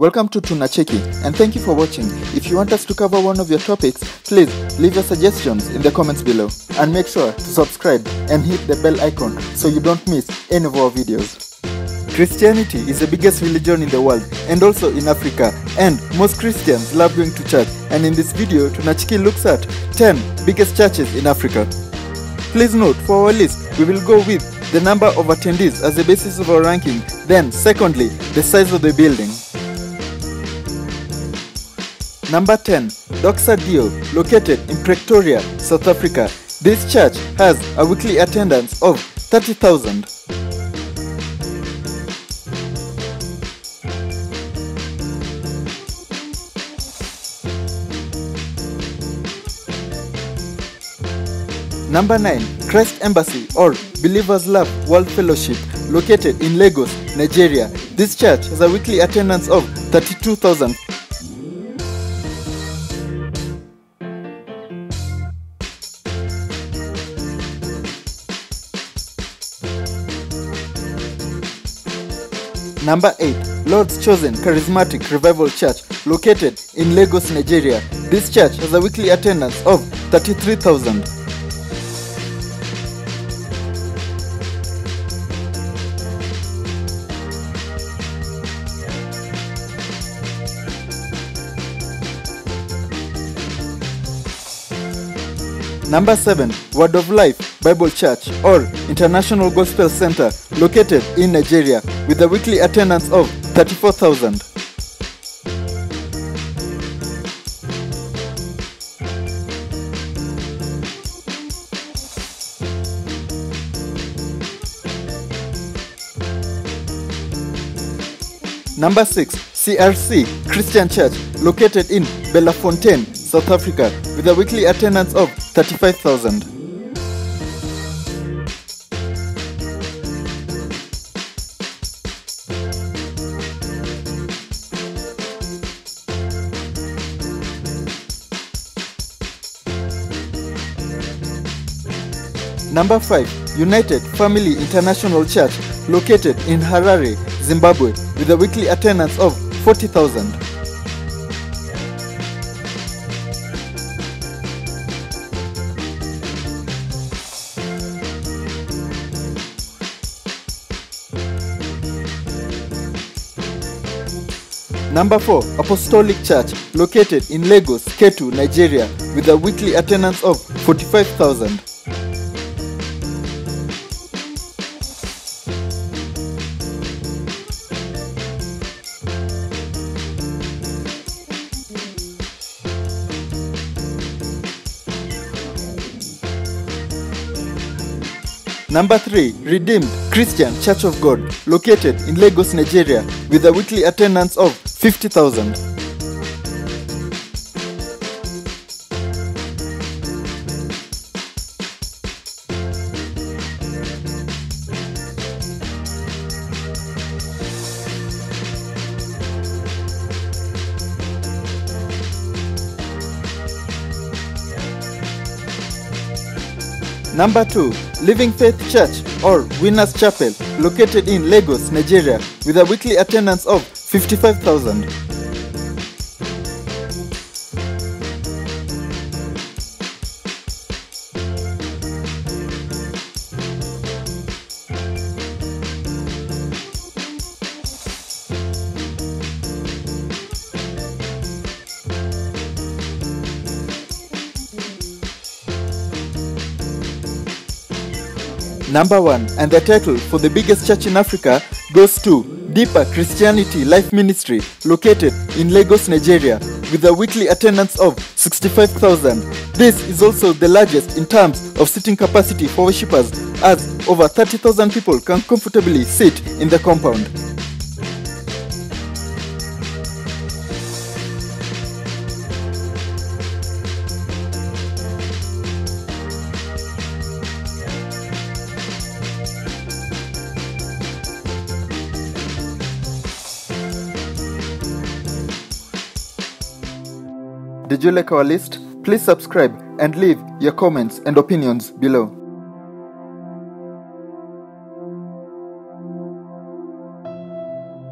Welcome to 2nacheki, and thank you for watching. If you want us to cover one of your topics, please leave your suggestions in the comments below. And make sure to subscribe and hit the bell icon so you don't miss any of our videos. Christianity is the biggest religion in the world and also in Africa, and most Christians love going to church, and in this video 2nacheki looks at 10 biggest churches in Africa. Please note, for our list we will go with the number of attendees as the basis of our ranking, then secondly the size of the building. Number 10, Doxa Dio, located in Pretoria, South Africa. This church has a weekly attendance of 30,000. Number 9, Christ Embassy or Believers Love World Fellowship, located in Lagos, Nigeria. This church has a weekly attendance of 32,000. Number 8, Lord's Chosen Charismatic Revival Church, located in Lagos, Nigeria. This church has a weekly attendance of 33,000. Number 7, Word of Life Bible Church or International Gospel Center, located in Nigeria, with a weekly attendance of 34,000. Number 6, CRC Christian Church, located in Bellafontein, South Africa, with a weekly attendance of 35,000. Number 5, United Family International Church, located in Harare, Zimbabwe, with a weekly attendance of 40,000. Number 4, Apostolic Church, located in Lagos, Ketu, Nigeria, with a weekly attendance of 45,000. Number 3, Redeemed Christian Church of God, located in Lagos, Nigeria, with a weekly attendance of 50,000. Number 2, Living Faith Church or Winners Chapel, located in Lagos, Nigeria, with a weekly attendance of 55,000. Number 1, and the title for the biggest church in Africa goes to Deeper Christianity Life Ministry, located in Lagos, Nigeria, with a weekly attendance of 65,000. This is also the largest in terms of seating capacity for worshippers, as over 30,000 people can comfortably sit in the compound. Did you like our list? Please subscribe and leave your comments and opinions below.